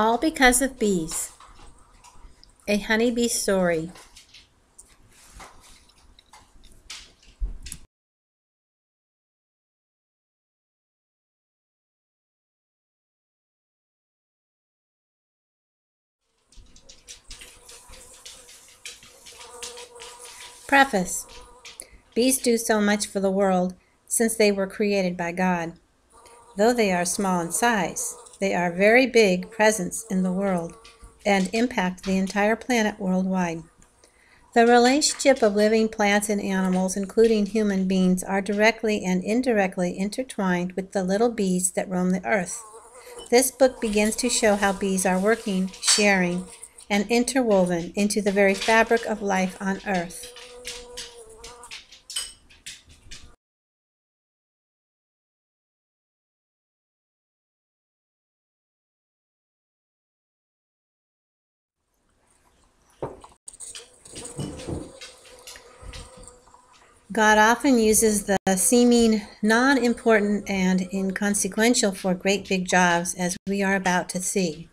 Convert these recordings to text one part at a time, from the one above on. All Because of Bees, a honeybee story. Preface. Bees do so much for the world since they were created by God. Though they are small in size, they are very big presence in the world and impact the entire planet worldwide. The relationship of living plants and animals, including human beings, are directly and indirectly intertwined with the little bees that roam the earth. This book begins to show how bees are working, sharing, and interwoven into the very fabric of life on earth. God often uses the seeming non-important and inconsequential for great big jobs, as we are about to see.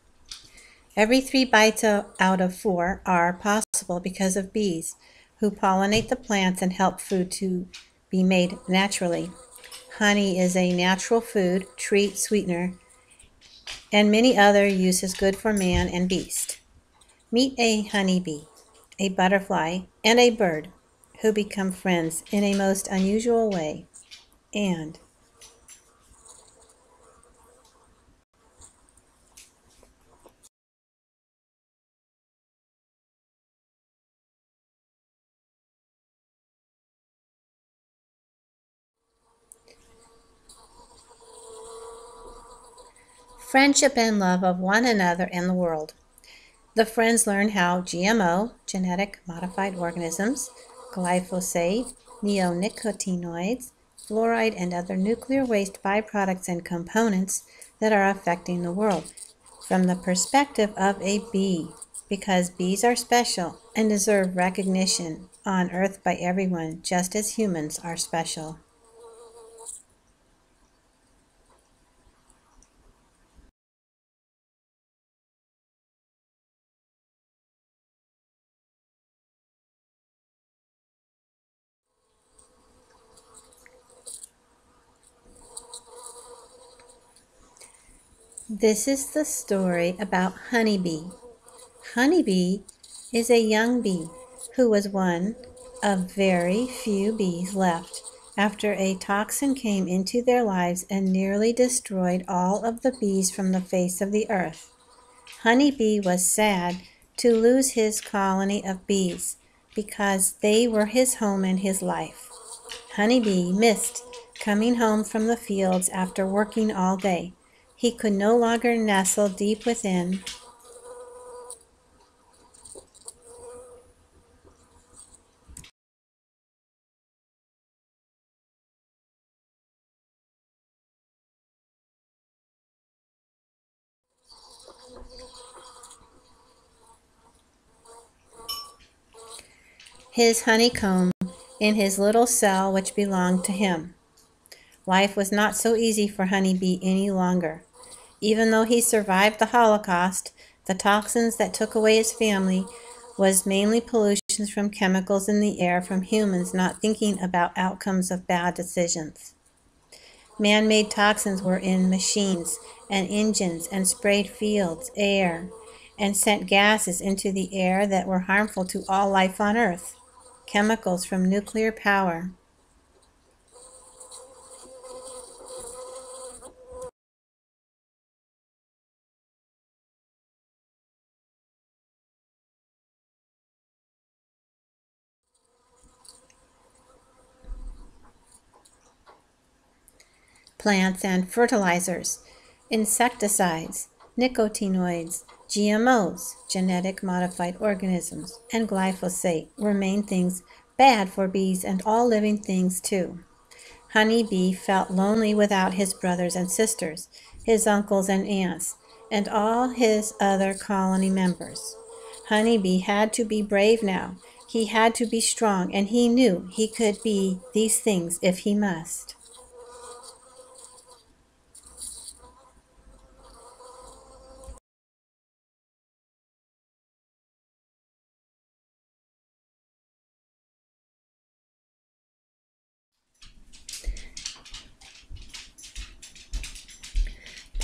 Every 3 bites out of 4 are possible because of bees, who pollinate the plants and help food to be made naturally. Honey is a natural food, treat, sweetener, and many other uses good for man and beast. Meet a honeybee, a butterfly, and a bird, who become friends in a most unusual way. And friendship and love of one another and the world. The friends learn how GMO, genetic modified organisms, glyphosate, neonicotinoids, fluoride, and other nuclear waste byproducts and components that are affecting the world from the perspective of a bee, because bees are special and deserve recognition on Earth by everyone, just as humans are special. This is the story about Honeybee. Honeybee is a young bee who was one of very few bees left after a toxin came into their lives and nearly destroyed all of the bees from the face of the earth. Honeybee was sad to lose his colony of bees because they were his home and his life. Honeybee missed coming home from the fields after working all day. He could no longer nestle deep within his honeycomb in his little cell which belonged to him. Life was not so easy for Honeybee any longer. Even though he survived the Holocaust, the toxins that took away his family was mainly pollutions from chemicals in the air from humans not thinking about outcomes of bad decisions. Man-made toxins were in machines and engines and sprayed fields, air, and sent gases into the air that were harmful to all life on Earth. Chemicals from nuclear power. Plants and fertilizers, insecticides, nicotinoids, GMOs, genetic modified organisms, and glyphosate were main things bad for bees and all living things too. Honeybee felt lonely without his brothers and sisters, his uncles and aunts, and all his other colony members. Honeybee had to be brave now. He had to be strong, and he knew he could be these things if he must.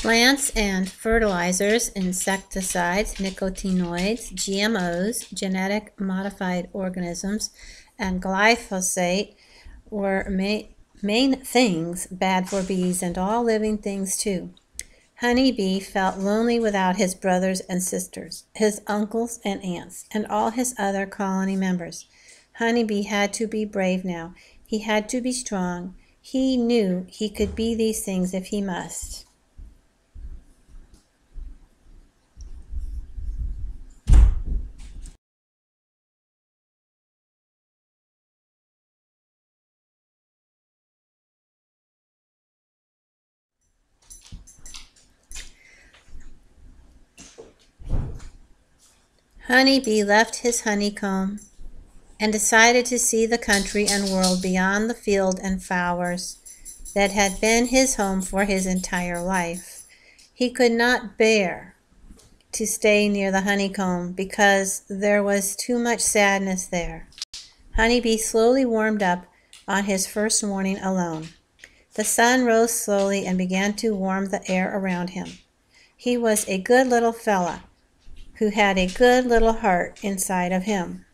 Plants and fertilizers, insecticides, nicotinoids, GMOs, genetic modified organisms, and glyphosate were main things bad for bees and all living things too. Honeybee felt lonely without his brothers and sisters, his uncles and aunts, and all his other colony members. Honeybee had to be brave now. He had to be strong. He knew he could be these things if he must. Honeybee left his honeycomb and decided to see the country and world beyond the field and flowers that had been his home for his entire life. He could not bear to stay near the honeycomb because there was too much sadness there. Honeybee slowly warmed up on his first morning alone. The sun rose slowly and began to warm the air around him. He was a good little fella who had a good little heart inside of him.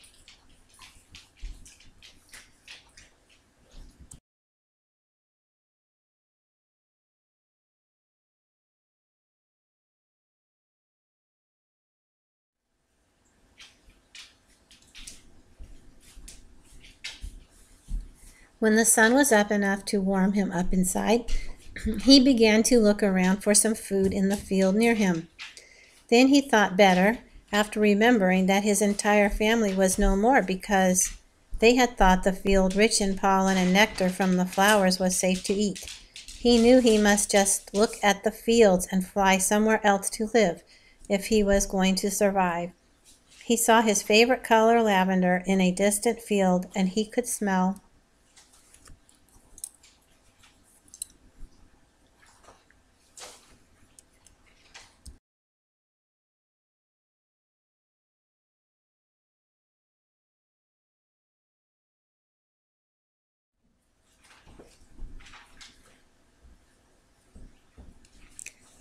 When the sun was up enough to warm him up inside, he began to look around for some food in the field near him. Then he thought better, after remembering that his entire family was no more because they had thought the field rich in pollen and nectar from the flowers was safe to eat. He knew he must just look at the fields and fly somewhere else to live if he was going to survive. He saw his favorite color, lavender, in a distant field, and he could smell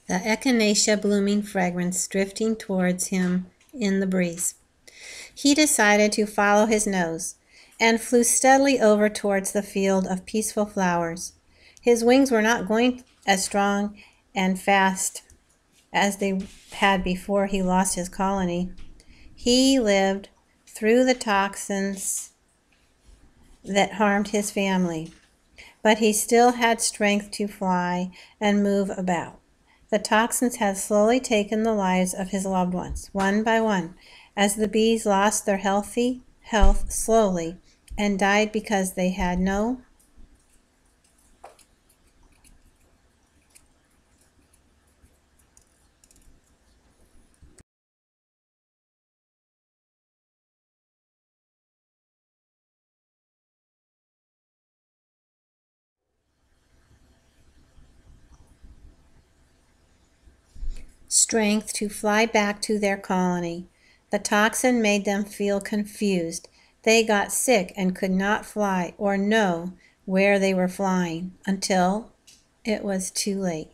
the echinacea blooming fragrance drifting towards him in the breeze. He decided to follow his nose and flew steadily over towards the field of peaceful flowers. His wings were not going as strong and fast as they had before he lost his colony. He lived through the toxins that harmed his family, but he still had strength to fly and move about. The toxins had slowly taken the lives of his loved ones, one by one, as the bees lost their health slowly and died because they had no strength to fly back to their colony. The toxin made them feel confused. They got sick and could not fly or know where they were flying until it was too late.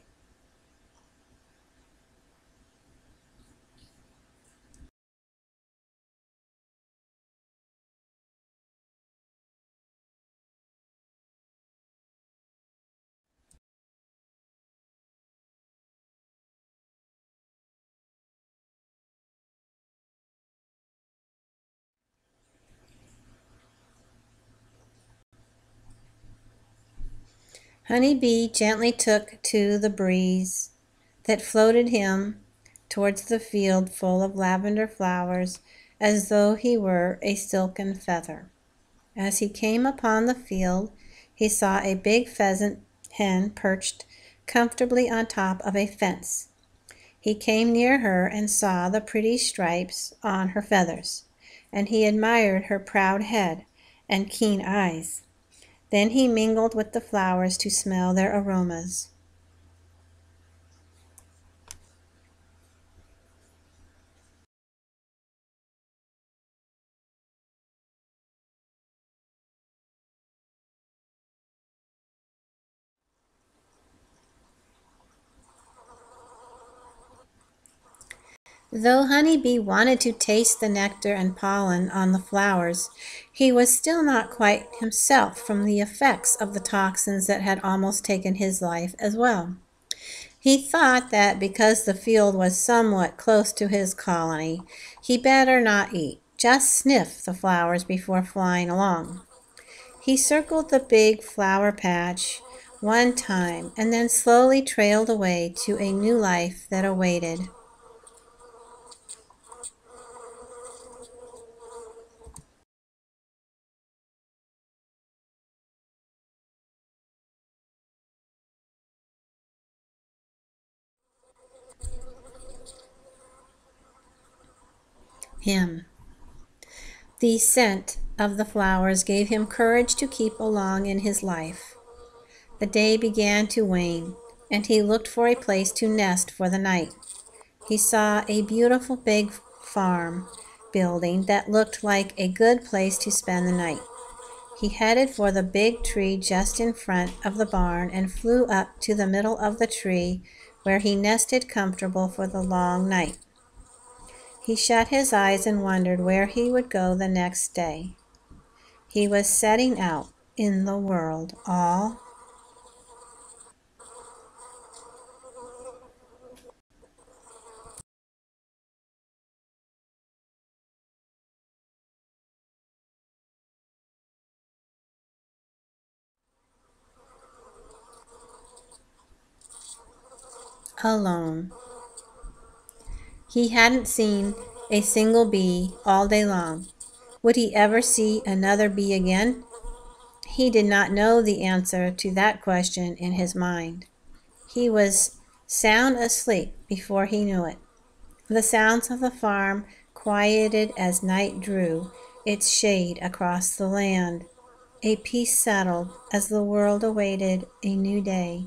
Honeybee gently took to the breeze that floated him towards the field full of lavender flowers as though he were a silken feather. As he came upon the field, he saw a big pheasant hen perched comfortably on top of a fence. He came near her and saw the pretty stripes on her feathers, and he admired her proud head and keen eyes. Then he mingled with the flowers to smell their aromas. Though Honeybee wanted to taste the nectar and pollen on the flowers, he was still not quite himself from the effects of the toxins that had almost taken his life as well. He thought that because the field was somewhat close to his colony, he better not eat, just sniff the flowers before flying along. He circled the big flower patch one time and then slowly trailed away to a new life that awaited. Him. The scent of the flowers gave him courage to keep along in his life. The day began to wane, and he looked for a place to nest for the night. He saw a beautiful big farm building that looked like a good place to spend the night. He headed for the big tree just in front of the barn and flew up to the middle of the tree where he nested comfortable for the long night. He shut his eyes and wondered where he would go the next day. He was setting out in the world all alone. He hadn't seen a single bee all day long. Would he ever see another bee again? He did not know the answer to that question in his mind. He was sound asleep before he knew it. The sounds of the farm quieted as night drew its shade across the land. A peace settled as the world awaited a new day.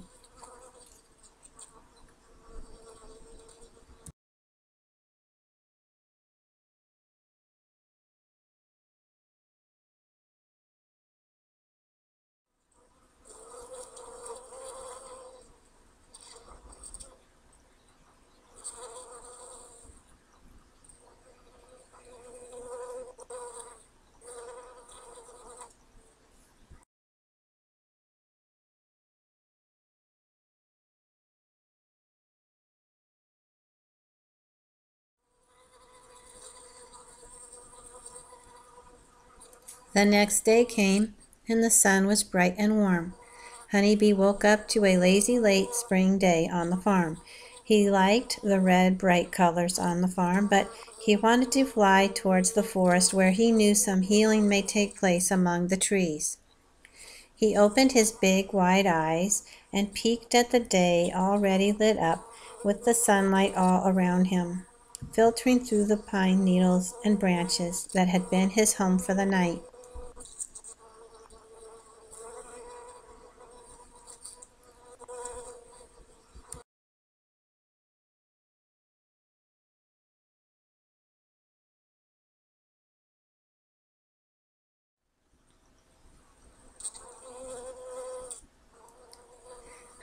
The next day came, and the sun was bright and warm. Honeybee woke up to a lazy late spring day on the farm. He liked the red bright colors on the farm, but he wanted to fly towards the forest where he knew some healing may take place among the trees. He opened his big wide eyes and peeked at the day already lit up with the sunlight all around him, filtering through the pine needles and branches that had been his home for the night.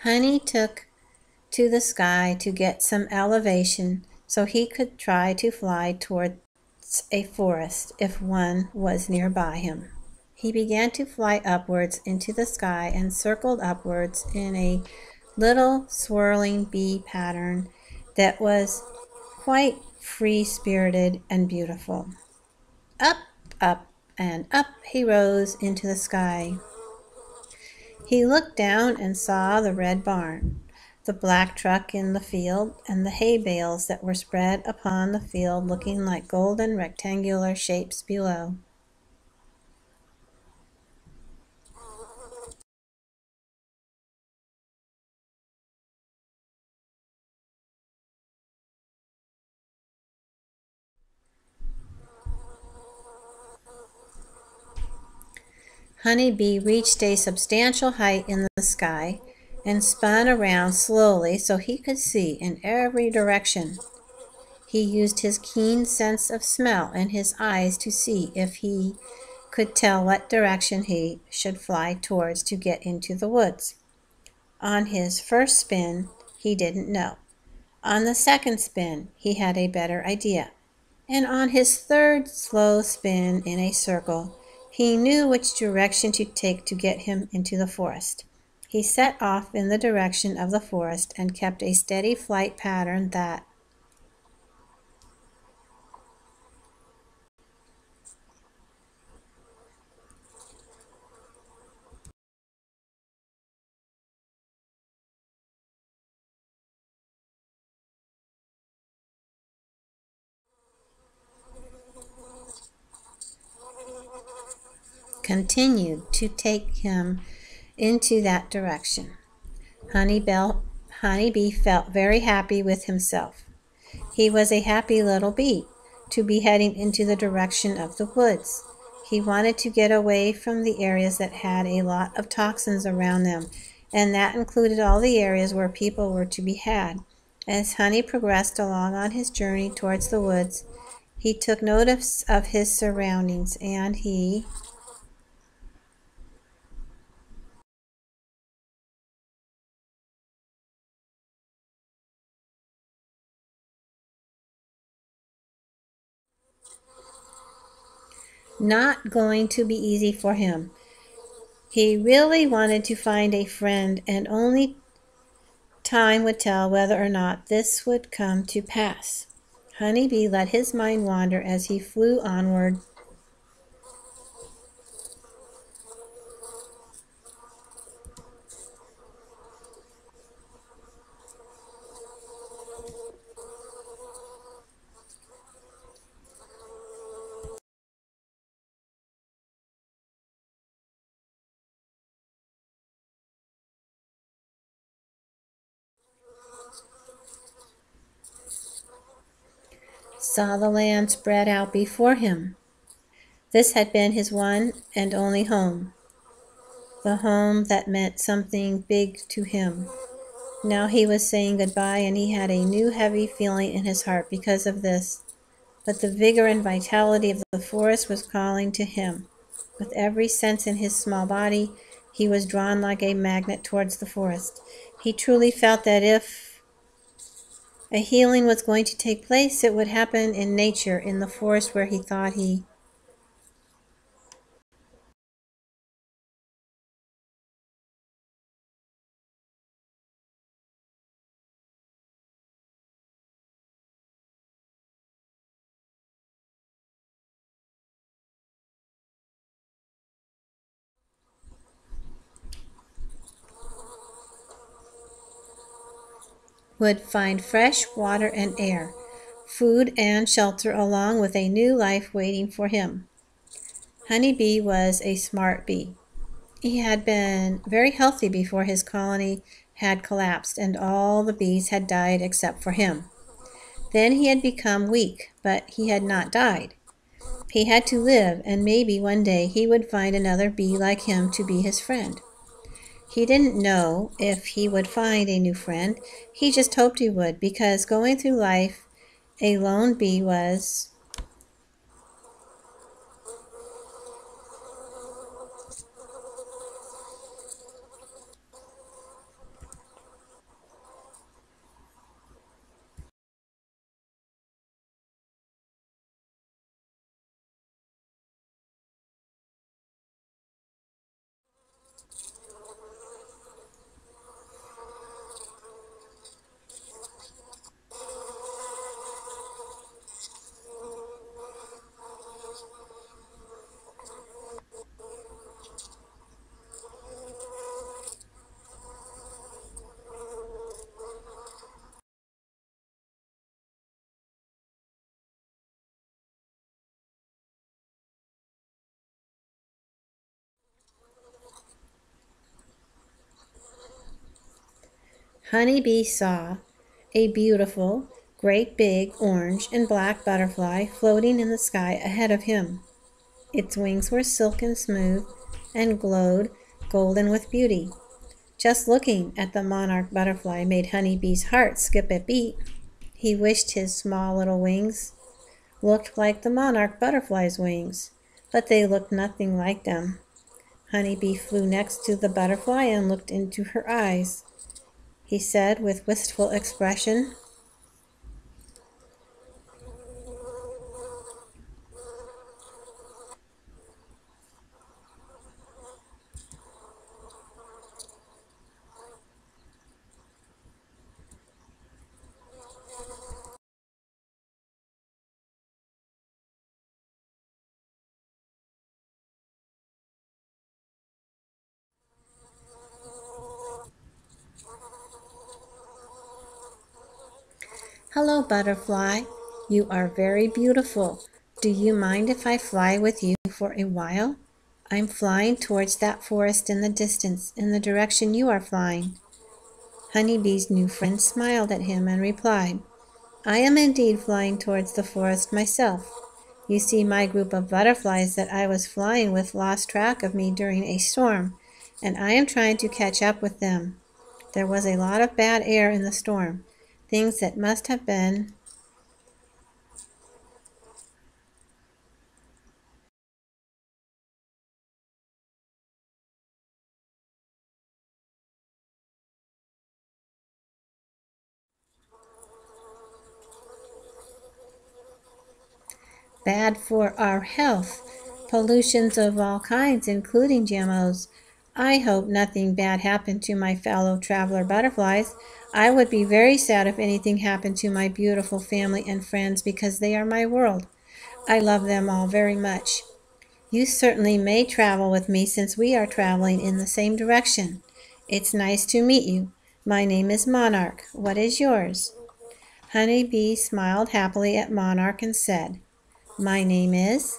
Honey took to the sky to get some elevation so he could try to fly towards a forest if one was nearby him. He began to fly upwards into the sky and circled upwards in a little swirling bee pattern that was quite free-spirited and beautiful. Up, up, and up he rose into the sky. He looked down and saw the red barn, the black truck in the field, and the hay bales that were spread upon the field looking like golden rectangular shapes below. Honeybee reached a substantial height in the sky and spun around slowly so he could see in every direction. He used his keen sense of smell and his eyes to see if he could tell what direction he should fly towards to get into the woods. On his first spin, he didn't know. On the second spin, he had a better idea, and on his third slow spin in a circle, he knew which direction to take to get him into the forest. He set off in the direction of the forest and kept a steady flight pattern that continued to take him into that direction. Honeybee felt very happy with himself. He was a happy little bee to be heading into the direction of the woods. He wanted to get away from the areas that had a lot of toxins around them, and that included all the areas where people were to be had. As Honey progressed along on his journey towards the woods, he took notice of his surroundings, and he not going to be easy for him. He really wanted to find a friend, and only time would tell whether or not this would come to pass. Honeybee let his mind wander as he flew onward, saw the land spread out before him. This had been his one and only home, the home that meant something big to him. Now he was saying goodbye, and he had a new heavy feeling in his heart because of this. But the vigor and vitality of the forest was calling to him. With every sense in his small body, he was drawn like a magnet towards the forest. He truly felt that if a healing was going to take place, it would happen in nature, in the forest where he thought he would find fresh water and air, food and shelter, along with a new life waiting for him. Honeybee was a smart bee. He had been very healthy before his colony had collapsed and all the bees had died except for him. Then he had become weak, but he had not died. He had to live, and maybe one day he would find another bee like him to be his friend. He didn't know if he would find a new friend. He just hoped he would, because going through life a lone bee was Honeybee saw a beautiful, great big orange and black butterfly floating in the sky ahead of him. Its wings were silken smooth and glowed golden with beauty. Just looking at the monarch butterfly made Honeybee's heart skip a beat. He wished his small little wings looked like the monarch butterfly's wings, but they looked nothing like them. Honeybee flew next to the butterfly and looked into her eyes. He said with wistful expression, Hello, butterfly. You are very beautiful. Do you mind if I fly with you for a while? I'm flying towards that forest in the distance, in the direction you are flying. Honeybee's new friend smiled at him and replied, I am indeed flying towards the forest myself. You see, my group of butterflies that I was flying with lost track of me during a storm, and I am trying to catch up with them. There was a lot of bad air in the storm, things that must have been bad for our health, pollutions of all kinds, including GMOs. I hope nothing bad happened to my fellow traveler butterflies. I would be very sad if anything happened to my beautiful family and friends because they are my world. I love them all very much. You certainly may travel with me since we are traveling in the same direction. It's nice to meet you. My name is Monarch. What is yours? Honeybee smiled happily at Monarch and said, My name is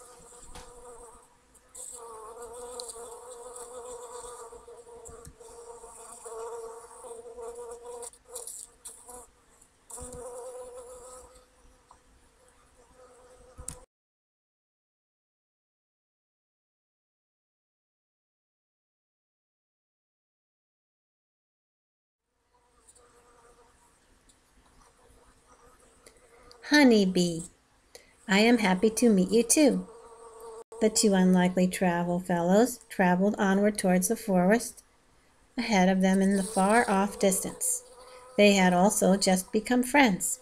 Honeybee. I am happy to meet you too. The two unlikely travel fellows traveled onward towards the forest, ahead of them in the far-off distance. They had also just become friends.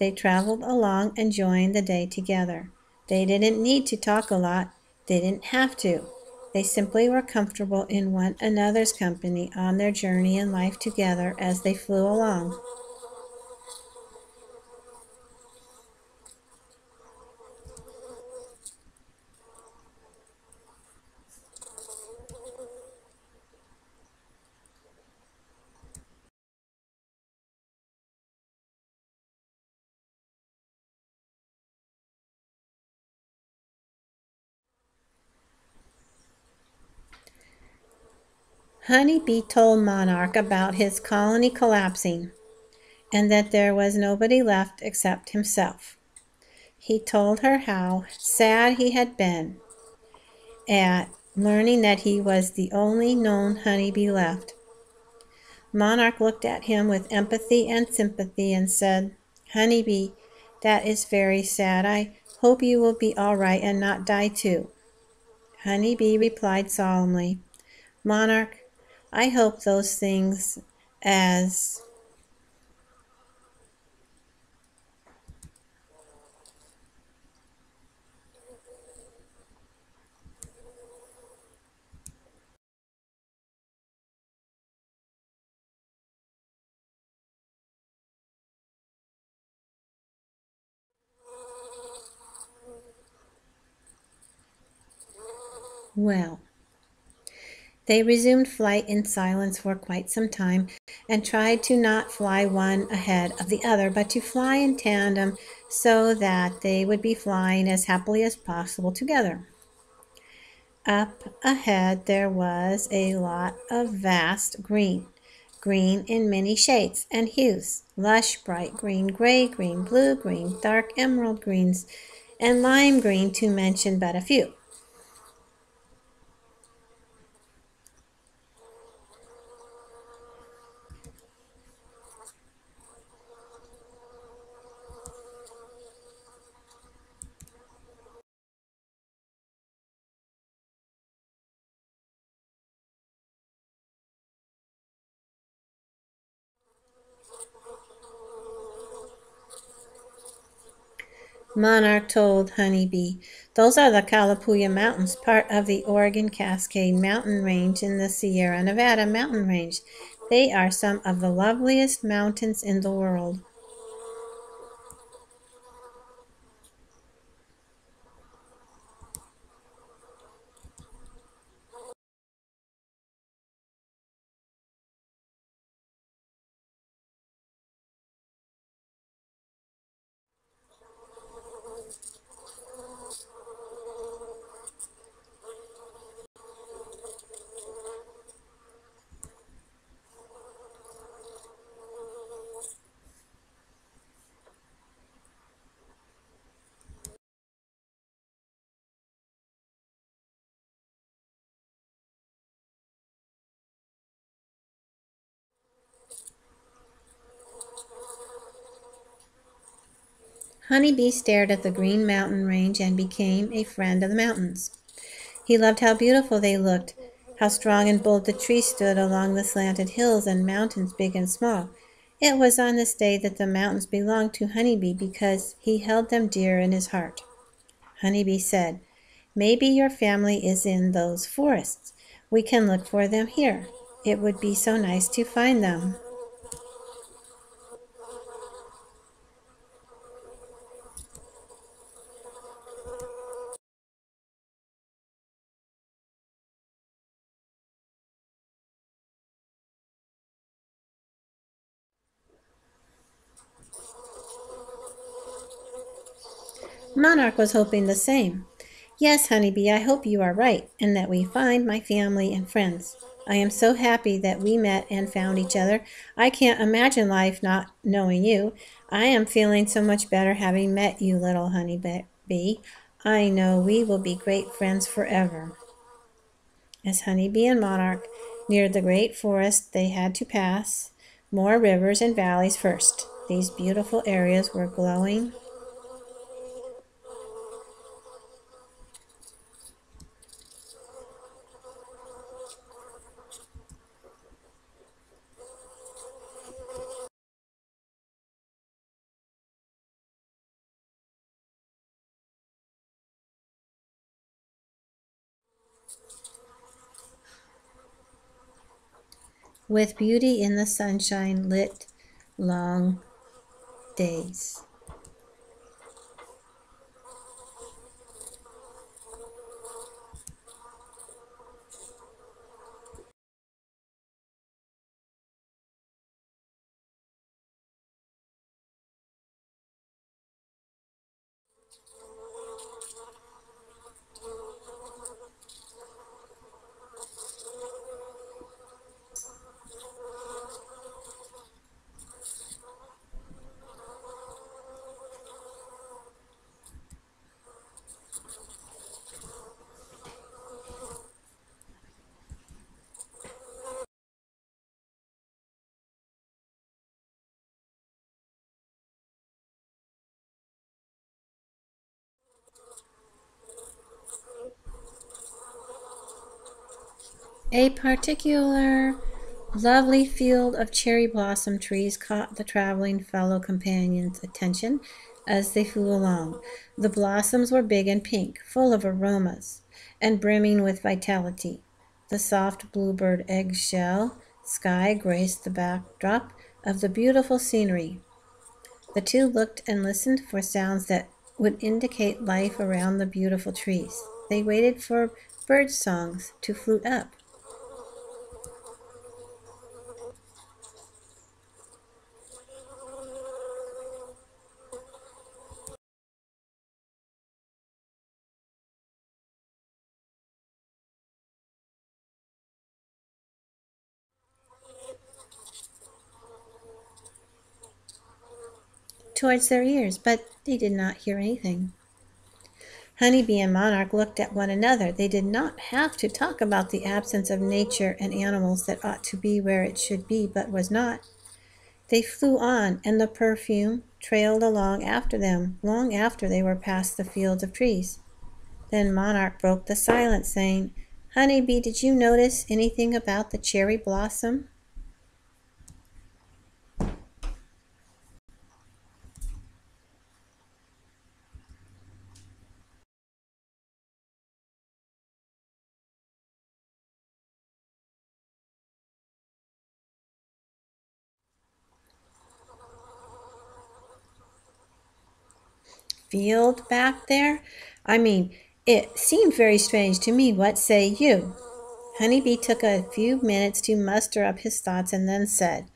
They traveled along, enjoying the day together. They didn't need to talk a lot. They didn't have to. They simply were comfortable in one another's company on their journey in life together as they flew along. Honeybee told Monarch about his colony collapsing and that there was nobody left except himself. He told her how sad he had been at learning that he was the only known honeybee left. Monarch looked at him with empathy and sympathy and said, Honeybee, that is very sad. I hope you will be all right and not die too. Honeybee replied solemnly, Monarch, I hope those things as well. They resumed flight in silence for quite some time and tried to not fly one ahead of the other, but to fly in tandem so that they would be flying as happily as possible together. Up ahead there was a lot of vast green in many shades and hues, lush bright green, gray green, blue green, dark emerald greens, and lime green, to mention but a few. Monarch told Honeybee, those are the Kalapuya Mountains, part of the Oregon Cascade Mountain Range in the Sierra Nevada Mountain Range. They are some of the loveliest mountains in the world. Honeybee stared at the Green Mountain Range and became a friend of the mountains. He loved how beautiful they looked, how strong and bold the trees stood along the slanted hills and mountains big and small. It was on this day that the mountains belonged to Honeybee because he held them dear in his heart. Honeybee said, "Maybe your family is in those forests. We can look for them here. It would be so nice to find them." Monarch was hoping the same. "Yes, Honeybee, I hope you are right, and that we find my family and friends. I am so happy that we met and found each other. I can't imagine life not knowing you. I am feeling so much better having met you, little Honeybee. I know we will be great friends forever." As Honeybee and Monarch neared the great forest, they had to pass more rivers and valleys first. These beautiful areas were glowing with beauty in the sunshine, lit long days. A particular lovely field of cherry blossom trees caught the traveling fellow companion's attention as they flew along. The blossoms were big and pink, full of aromas, and brimming with vitality. The soft bluebird eggshell sky graced the backdrop of the beautiful scenery. The two looked and listened for sounds that would indicate life around the beautiful trees. They waited for bird songs to flute up. Towards their ears, but they did not hear anything. Honeybee and Monarch looked at one another. They did not have to talk about the absence of nature and animals that ought to be where it should be, but was not. They flew on, and the perfume trailed along after them, long after they were past the fields of trees. Then Monarch broke the silence, saying, "Honeybee, did you notice anything about the cherry blossom?" "Field back there? I mean, it seemed very strange to me. What say you?" Honeybee took a few minutes to muster up his thoughts and then said,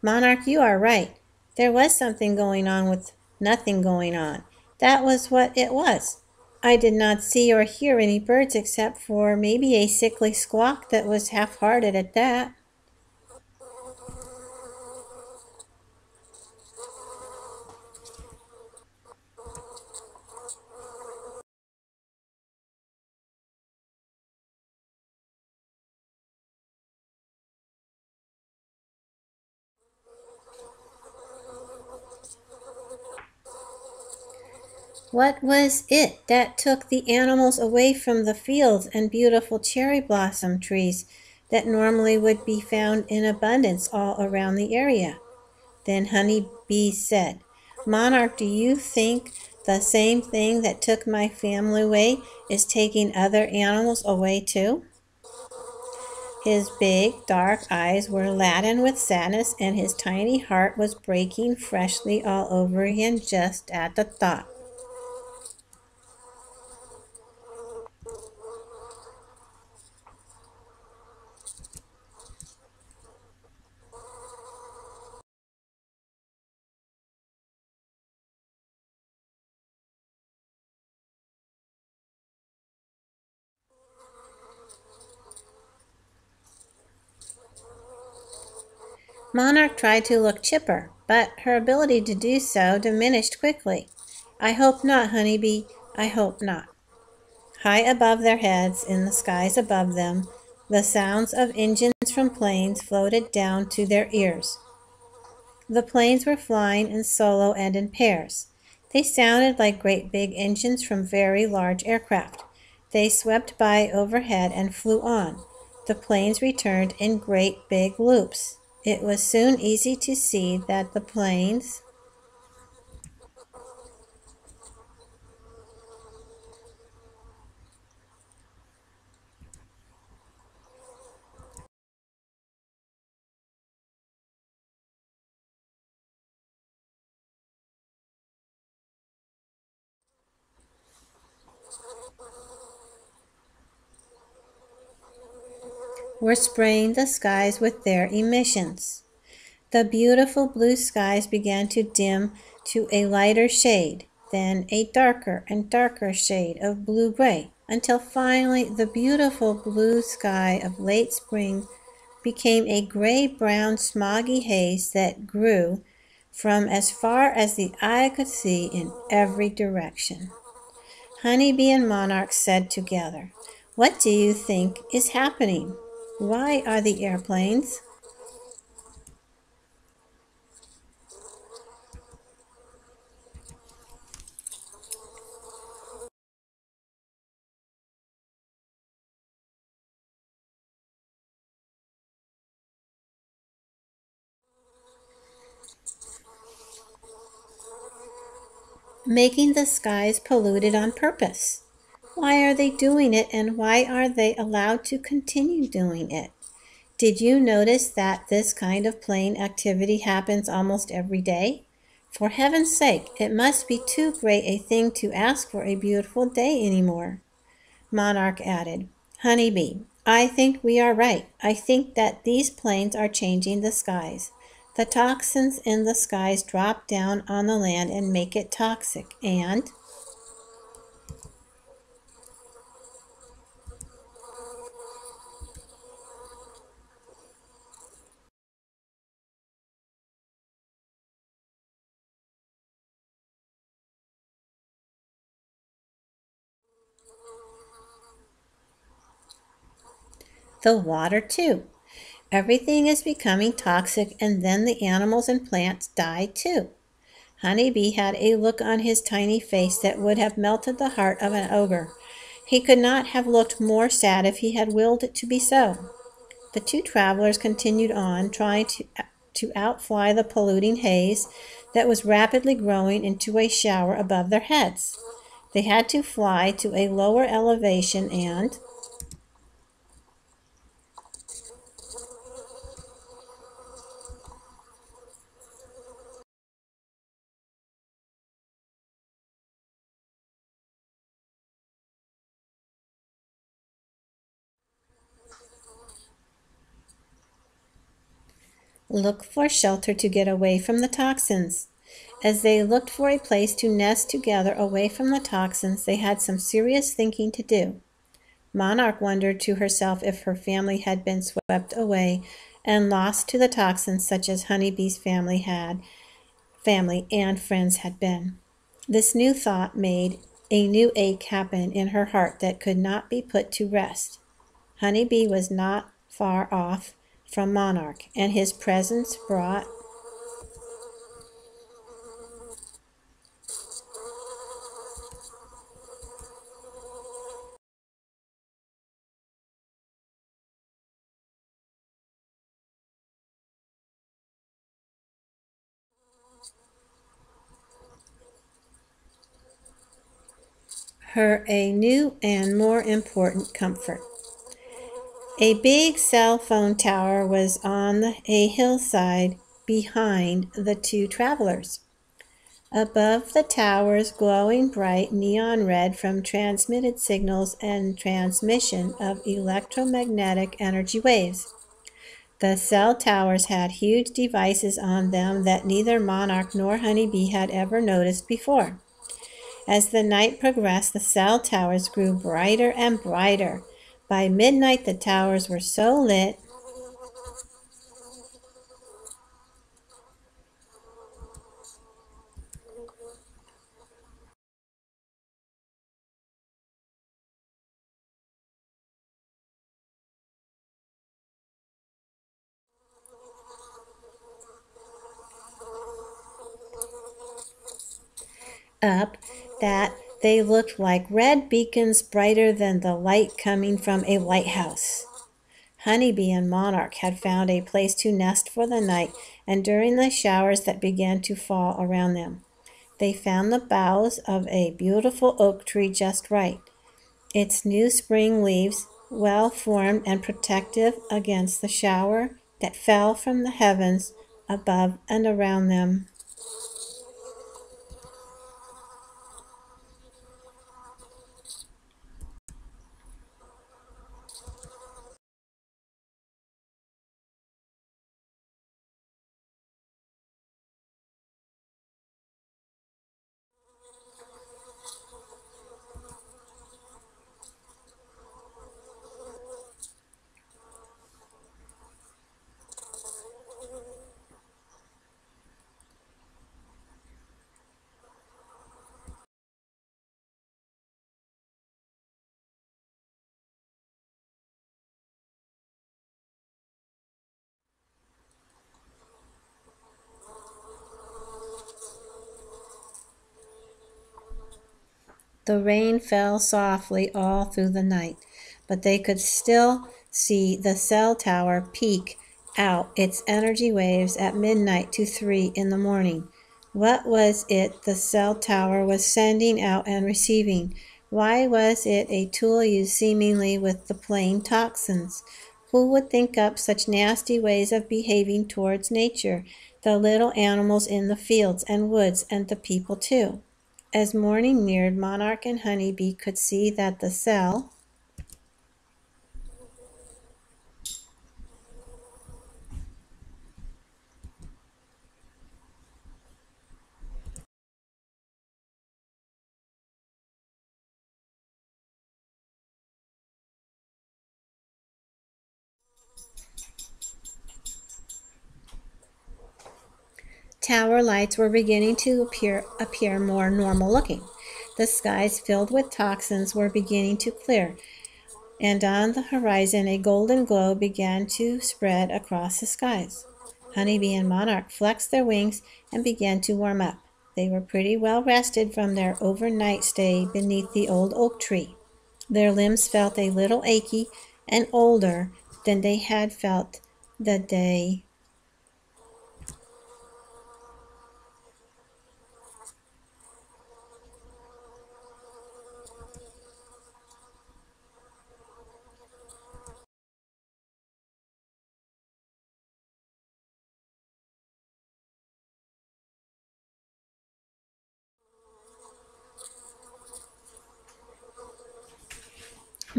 "Monarch, you are right. There was something going on with nothing going on. That was what it was. I did not see or hear any birds except for maybe a sickly squawk that was half-hearted at that." What was it that took the animals away from the fields and beautiful cherry blossom trees that normally would be found in abundance all around the area? Then Honey Bee said, Monarch, do you think the same thing that took my family away is taking other animals away too? His big, dark eyes were laden with sadness, and his tiny heart was breaking freshly all over again just at the thought. Monarch tried to look chipper, but her ability to do so diminished quickly. I hope not, Honeybee. I hope not. High above their heads, in the skies above them, the sounds of engines from planes floated down to their ears. The planes were flying in solo and in pairs. They sounded like great big engines from very large aircraft. They swept by overhead and flew on. The planes returned in great big loops. It was soon easy to see that the planes were spraying the skies with their emissions. The beautiful blue skies began to dim to a lighter shade, then a darker and darker shade of blue-gray, until finally the beautiful blue sky of late spring became a gray-brown smoggy haze that grew from as far as the eye could see in every direction. Honeybee and Monarch said together, "What do you think is happening? Why are the airplanes making the skies polluted on purpose? Why are they doing it, and why are they allowed to continue doing it? Did you notice that this kind of plane activity happens almost every day? For heaven's sake, it must be too great a thing to ask for a beautiful day anymore." Monarch added, "Honeybee, I think we are right. I think that these planes are changing the skies. The toxins in the skies drop down on the land and make it toxic, and the water too. Everything is becoming toxic, and then the animals and plants die too." Honeybee had a look on his tiny face that would have melted the heart of an ogre. He could not have looked more sad if he had willed it to be so. The two travelers continued on, trying to outfly the polluting haze that was rapidly growing into a shower above their heads. They had to fly to a lower elevation and look for shelter to get away from the toxins. As they looked for a place to nest together away from the toxins, they had some serious thinking to do. Monarch wondered to herself if her family had been swept away and lost to the toxins, such as Honeybee's family and friends had been. This new thought made a new ache happen in her heart that could not be put to rest. Honeybee was not far off from Monarch, and his presence brought her a new and more important comfort. A big cell phone tower was on a hillside behind the two travelers. Above the towers, glowing bright neon red from transmitted signals and transmission of electromagnetic energy waves. The cell towers had huge devices on them that neither monarch nor honeybee had ever noticed before. As the night progressed, the cell towers grew brighter and brighter. By midnight, the towers were so lit up that they looked like red beacons brighter than the light coming from a lighthouse. Honeybee and Monarch had found a place to nest for the night, and during the showers that began to fall around them, they found the boughs of a beautiful oak tree just right. Its new spring leaves, well formed and protective against the shower that fell from the heavens above and around them. The rain fell softly all through the night, but they could still see the cell tower peak out its energy waves at midnight to 3 in the morning. What was it the cell tower was sending out and receiving? Why was it a tool used seemingly with the plain toxins? Who would think up such nasty ways of behaving towards nature, the little animals in the fields and woods, and the people too? As morning neared, Monarch and Honeybee could see that the cell tower lights were beginning to appear more normal looking. The skies filled with toxins were beginning to clear, and on the horizon a golden glow began to spread across the skies. Honeybee and Monarch flexed their wings and began to warm up. They were pretty well rested from their overnight stay beneath the old oak tree. Their limbs felt a little achy and older than they had felt the day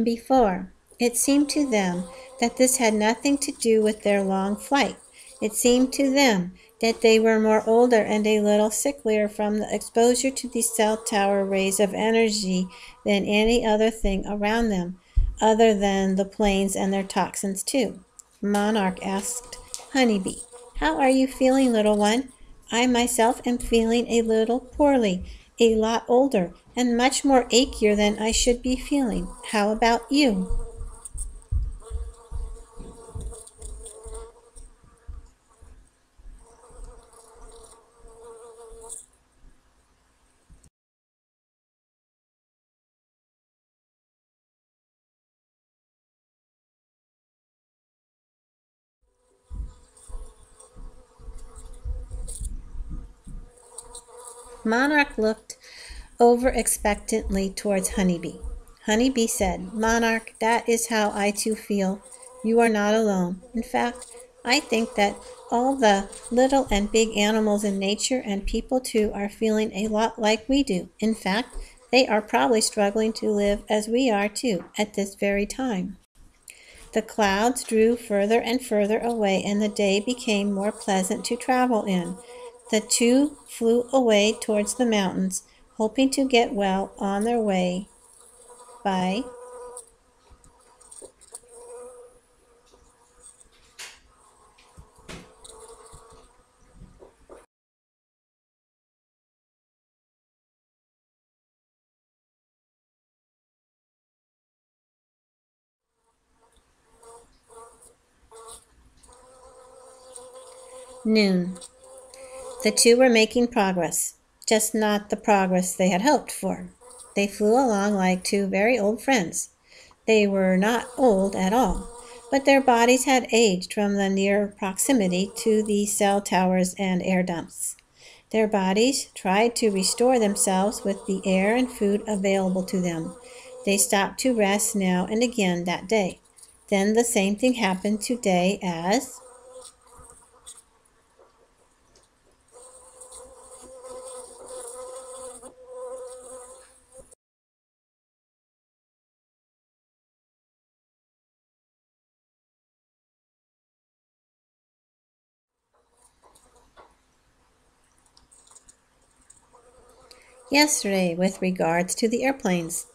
before. It seemed to them that this had nothing to do with their long flight. It seemed to them that they were more older and a little sicklier from the exposure to the cell tower rays of energy than any other thing around them, other than the planes and their toxins too. Monarch asked Honeybee, "How are you feeling, little one?" "I myself am feeling a little poorly, a lot older, and much more achier than I should be feeling. How about you?" Monarch looked over expectantly towards Honeybee. Honeybee said, "Monarch, that is how I too feel. You are not alone. In fact, I think that all the little and big animals in nature and people too are feeling a lot like we do. In fact, they are probably struggling to live as we are too at this very time." The clouds drew further and further away, and the day became more pleasant to travel in. The two flew away towards the mountains, hoping to get well on their way by noon. The two were making progress, just not the progress they had hoped for. They flew along like two very old friends. They were not old at all, but their bodies had aged from the near proximity to the cell towers and air dumps. Their bodies tried to restore themselves with the air and food available to them. They stopped to rest now and again that day. Then the same thing happened today as yesterday with regards to the airplanes.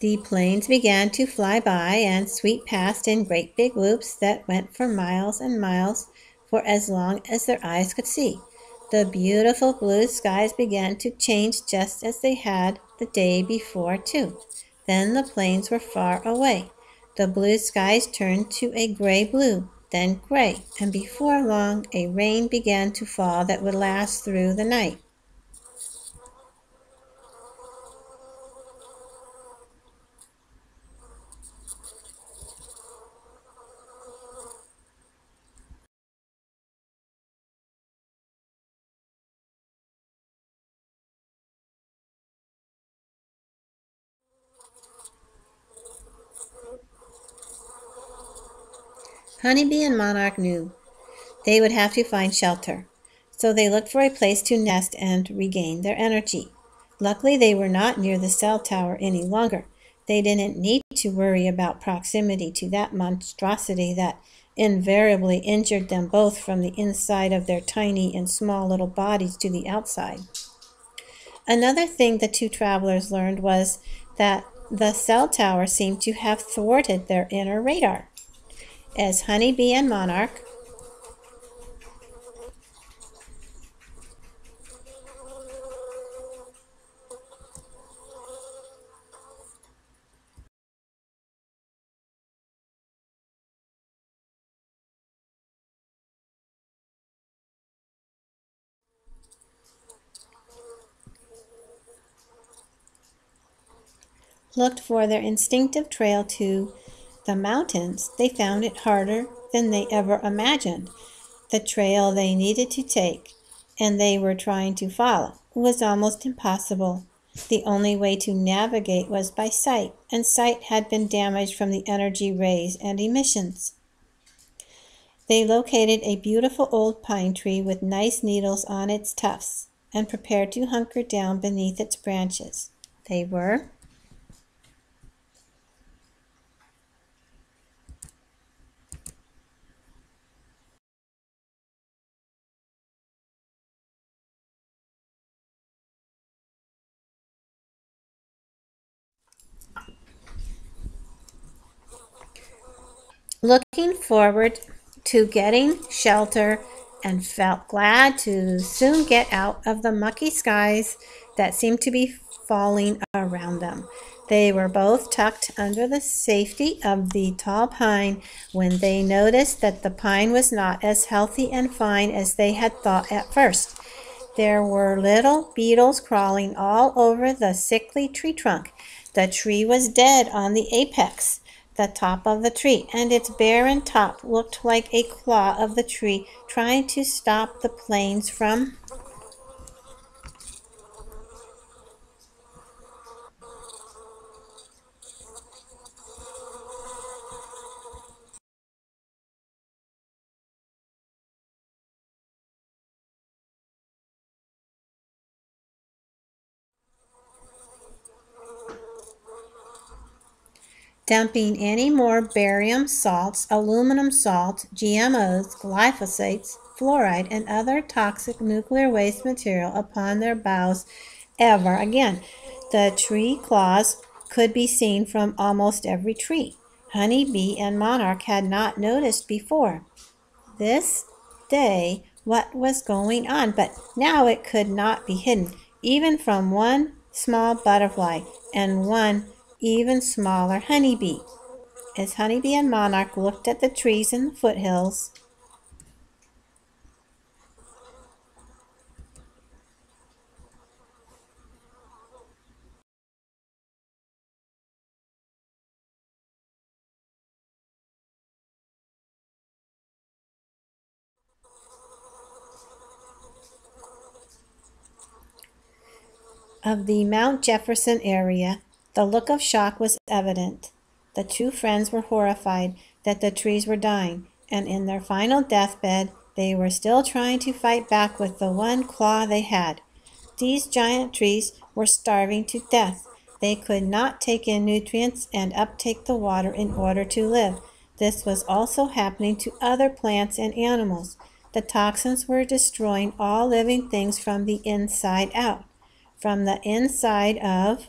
The planes began to fly by and sweep past in great big loops that went for miles and miles for as long as their eyes could see. The beautiful blue skies began to change just as they had the day before too. Then the planes were far away. The blue skies turned to a gray blue, then gray, and before long a rain began to fall that would last through the night. Honeybee and Monarch knew they would have to find shelter, so they looked for a place to nest and regain their energy. Luckily, they were not near the cell tower any longer. They didn't need to worry about proximity to that monstrosity that invariably injured them both from the inside of their tiny and small little bodies to the outside. Another thing the two travelers learned was that the cell tower seemed to have thwarted their inner radar. As Honeybee and Monarch looked for their instinctive trail to the mountains, they found it harder than they ever imagined. The trail they needed to take, and they were trying to follow, was almost impossible. The only way to navigate was by sight, and sight had been damaged from the energy rays and emissions. They located a beautiful old pine tree with nice needles on its tufts, and prepared to hunker down beneath its branches. They were looking forward to getting shelter and felt glad to soon get out of the mucky skies that seemed to be falling around them. They were both tucked under the safety of the tall pine when they noticed that the pine was not as healthy and fine as they had thought at first. There were little beetles crawling all over the sickly tree trunk. The tree was dead on the apex, the top of the tree, and its barren top looked like a claw of the tree trying to stop the planes from dumping any more barium salts, aluminum salts, GMOs, glyphosates, fluoride, and other toxic nuclear waste material upon their boughs ever again. The tree claws could be seen from almost every tree. Honeybee and monarch had not noticed before this day what was going on, but now it could not be hidden, even from one small butterfly and one even smaller honeybee. As honeybee and monarch looked at the trees in the foothills, of the Mount Jefferson area, the look of shock was evident. The two friends were horrified that the trees were dying, and in their final deathbed, they were still trying to fight back with the one claw they had. These giant trees were starving to death. They could not take in nutrients and uptake the water in order to live. This was also happening to other plants and animals. The toxins were destroying all living things from the inside out. From the inside of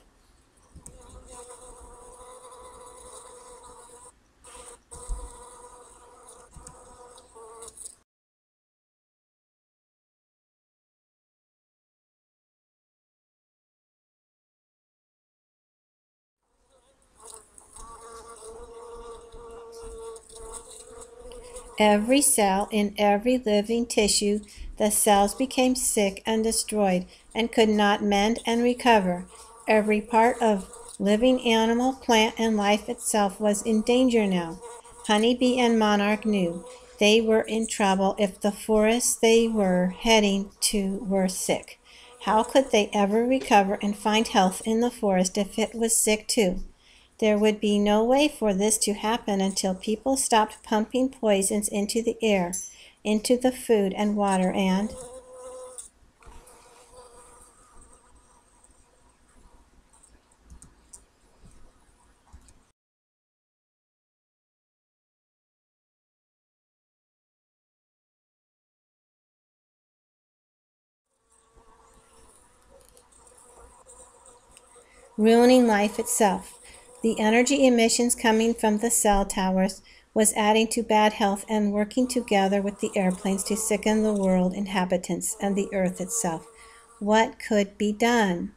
every cell in every living tissue, the cells became sick and destroyed and could not mend and recover. Every part of living animal, plant, and life itself was in danger now. Honeybee and monarch knew they were in trouble if the forests they were heading to were sick. How could they ever recover and find health in the forest if it was sick too? There would be no way for this to happen until people stopped pumping poisons into the air, into the food and water, and ruining life itself. The energy emissions coming from the cell towers was adding to bad health and working together with the airplanes to sicken the world inhabitants and the earth itself. What could be done?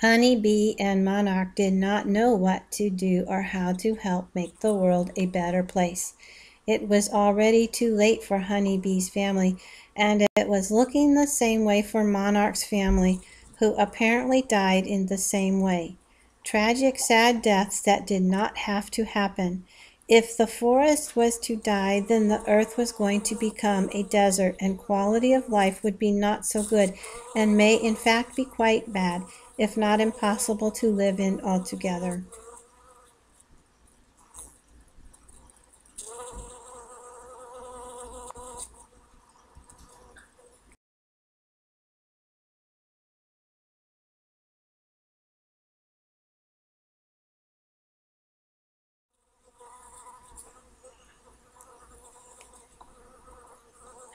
Honeybee and monarch did not know what to do or how to help make the world a better place. It was already too late for honeybee's family, and it was looking the same way for monarch's family, who apparently died in the same way. Tragic, sad deaths that did not have to happen. If the forest was to die, then the earth was going to become a desert, and quality of life would be not so good, and may in fact be quite bad, if not impossible to live in altogether.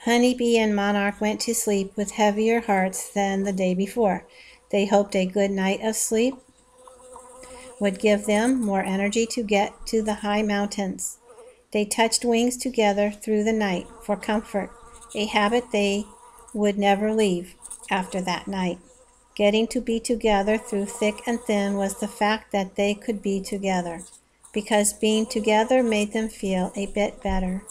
Honeybee and monarch went to sleep with heavier hearts than the day before. They hoped a good night of sleep would give them more energy to get to the high mountains. They touched wings together through the night for comfort. a habit they would never leave after that night. Getting to be together through thick and thin was the fact that they could be together, because being together made them feel a bit better.